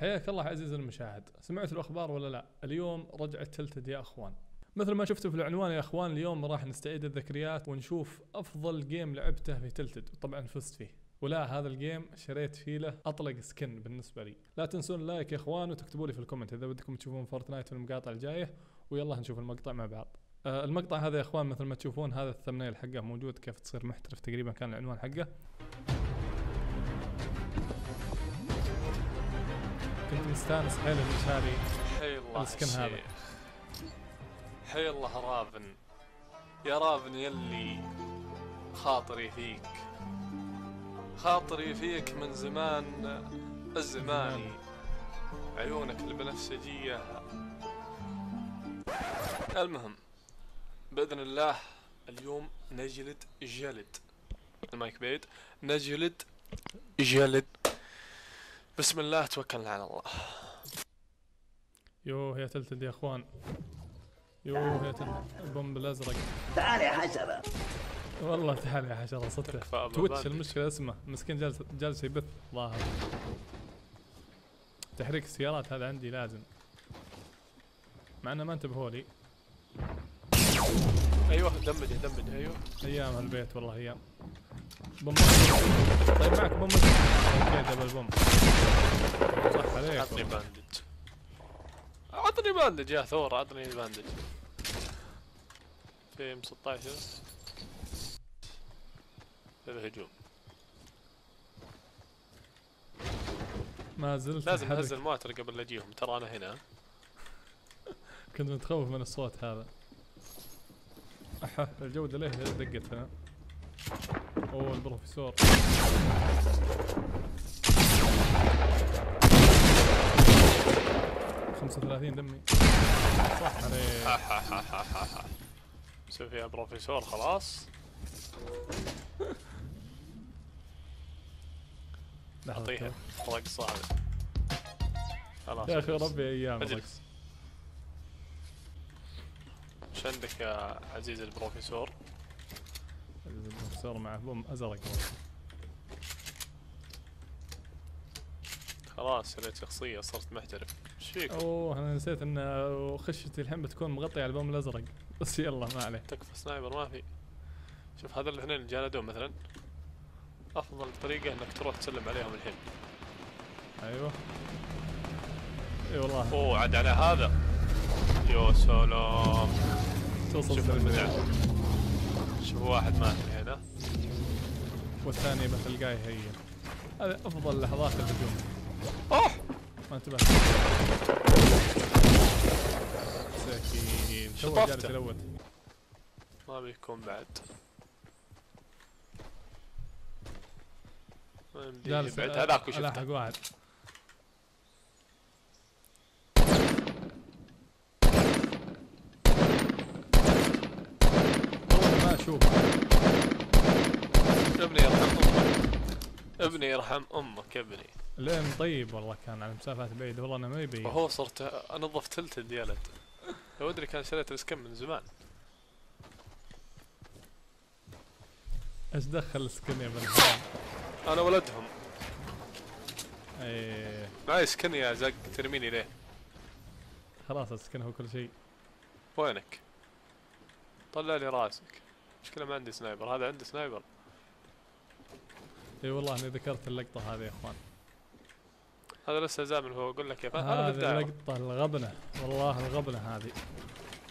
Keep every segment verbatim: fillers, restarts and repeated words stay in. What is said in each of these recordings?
حياك الله عزيزي المشاهد، سمعت الاخبار ولا لا؟ اليوم رجعت تلتد يا اخوان. مثل ما شفتوا في العنوان يا اخوان، اليوم راح نستعيد الذكريات ونشوف افضل جيم لعبته في تلتد، وطبعا فزت فيه. ولا هذا الجيم شريت فيه له اطلق سكن بالنسبه لي. لا تنسون اللايك يا اخوان، وتكتبوا لي في الكومنت اذا بدكم تشوفون فورتنايت في المقاطع الجايه، ويلا نشوف المقطع مع بعض. آه المقطع هذا يا اخوان مثل ما تشوفون، هذا الثمنيل حقه موجود كيف تصير محترف، تقريبا كان العنوان حقه. كنت مستانس حيل اني شاري السكن هذا. حي الله رابن، يا رابن يلي خاطري فيك، خاطري فيك من زمان الزمان، عيونك البنفسجية. المهم بإذن الله اليوم نجلد جلد، المايك بعيد، نجلد جلد. بسم الله توكلنا على الله. يوه يا تلتد يا اخوان، يوه يا تلتد. البومب الازرق، تعال يا حشره، والله تعال يا حشره صدق. تويتش المشكله اسمه مسكين جالس جالس يبث ظاهر. تحريك السيارات هذا عندي لازم، مع انه ما انتبهوا لي. ايوه دمج دمج، ايوه ايام هالبيت والله ايام. بوم، طيب معك بوم، اوكي دبل بوم، صح عليك. عطني باندج، عطني باندج يا ثور، عطني باندج. في ام ستة عشر هذا هجوم، ما زلت لازم انزل مواتر قبل لا اجيهم، ترى انا هنا. كنت متخوف من الصوت هذا. احا الجودة ليه دقتها. اوه البروفيسور، خمسة وثلاثين دمي، صح عليك. شوف يا بروفيسور خلاص. اعطيها رقصة هذه خلاص يا اخي، ربي ايام الرقص. ايش عندك يا عزيز البروفيسور؟ عزيز البروفيسور معه بوم ازرق. خلاص شريت شخصية صرت محترف، ايش فيك؟ اوه انا نسيت ان خشتي الحين بتكون مغطية على البوم الازرق، بس يلا ما عليه. تكفى سنايبر ما في. شوف هذول الاثنين الجالدون مثلا، افضل طريقة انك تروح تسلم عليهم الحين. ايوه اي والله. اوه عاد على هذا، يا سلام. شوف المزعج، شوف واحد مات هنا والثاني بتلقاه هي. هذا افضل لحظات الهجوم. اوه ما انتبهت، مساكين تو جالس يلوت. ما بيكون بعد جالس يبعد هذاك، وشفته الحق واحد. شوف ابني يرحم امك، ابني يرحم امك ابني. لين طيب والله كان على مسافات بعيده، والله انا ما يبي. وهو صرت انظف تلتد يا ولد، لو ادري كان شريت السكن من زمان. ايش دخل السكن يا بني؟ انا ولدهم. ايه معي سكن يا زق، ترميني ليه؟ خلاص السكن هو كل شيء. وينك؟ طلع لي راسك. مشكلة ما عندي سنايبر، هذا عنده سنايبر. اي والله اني ذكرت اللقطة هذه يا اخوان. هذا لسه زامل هو، اقول لك يا فهد هذه اللقطة الغبنة، والله الغبنة هذه،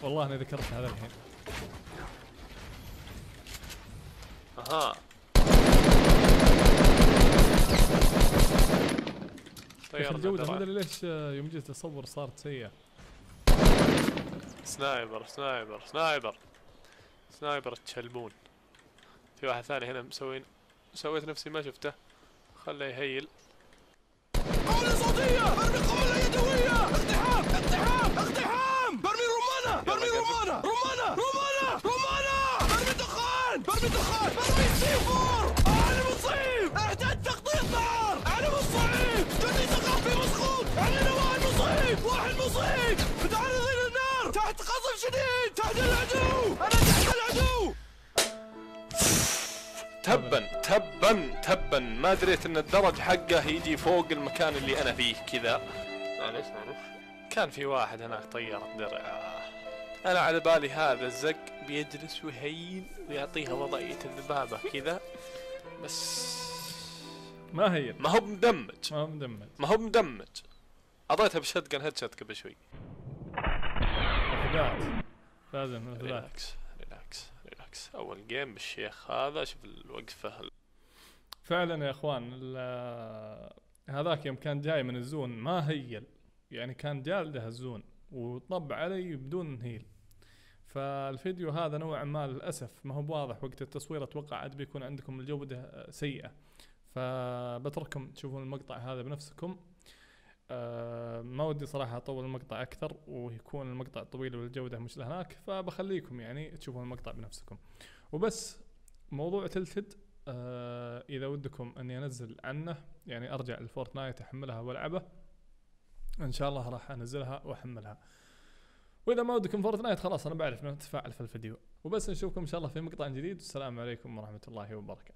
والله اني ذكرت هذا الحين. اها طيب الجودة ما ادري ليش يوم جيت اصور صارت سيئة. سنايبر سنايبر سنايبر سنايبر تشلبون. في واحد ثاني هنا مسوين، سويت نفسي ما شفته، خله يهيل. أرمي صوتية، أرمي قنبلة يدوية، اقتحام اقتحام اقتحام، برمي رمانة برمي رمانة رمانة رمانة رمانة، برمي دخان برمي دخان، برمي سيفور. أنا مصيب، أعداد تقطيع نار، أنا مصيب، جندي ثقافي مسخوط، علينا واحد مصيب، واحد مصيب، تعال ظل النار، تحت قصف شديد، تحت العدو، أنا تحت العدو. تبا تبا تبا ما دريت ان الدرج حقه يجي فوق المكان اللي انا فيه كذا. معليش معليش كان في واحد هناك طيرت درعه. انا على بالي هذا الزق بيجلس وهين ويعطيها وضعيه الذبابه كذا، بس ما هي ما هو مدمج ما هو مدمج ما هو مدمج. اعطيتها بالشوت جن هيد شوت قبل شوي. لازم ريلاكس ريلاكس ريلاكس. اول جيم بالشيخ هذا، شوف الوقفه فعلا يا اخوان. هذاك يوم كان جاي من الزون ما هيل، يعني كان جالده الزون وطب علي بدون هيل، فالفيديو هذا نوعا ما للاسف ما هو بواضح وقت التصوير، اتوقع عاد بيكون عندكم الجوده سيئه، فبترككم تشوفون المقطع هذا بنفسكم. أه ما ودي صراحة أطول المقطع أكثر ويكون المقطع طويل والجودة مش لهناك، فبخليكم يعني تشوفون المقطع بنفسكم. وبس موضوع تلتد أه إذا ودكم أني أنزل عنه، يعني أرجع للفورتنايت أحملها وألعبه إن شاء الله، راح أنزلها وأحملها. وإذا ما ودكم فورتنايت خلاص أنا بعرف نتفاعل في الفيديو. وبس نشوفكم إن شاء الله في مقطع جديد، والسلام عليكم ورحمة الله وبركاته.